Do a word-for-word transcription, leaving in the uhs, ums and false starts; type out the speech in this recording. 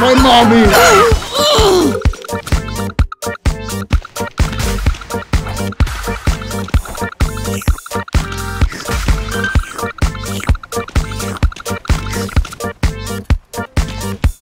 my mommy.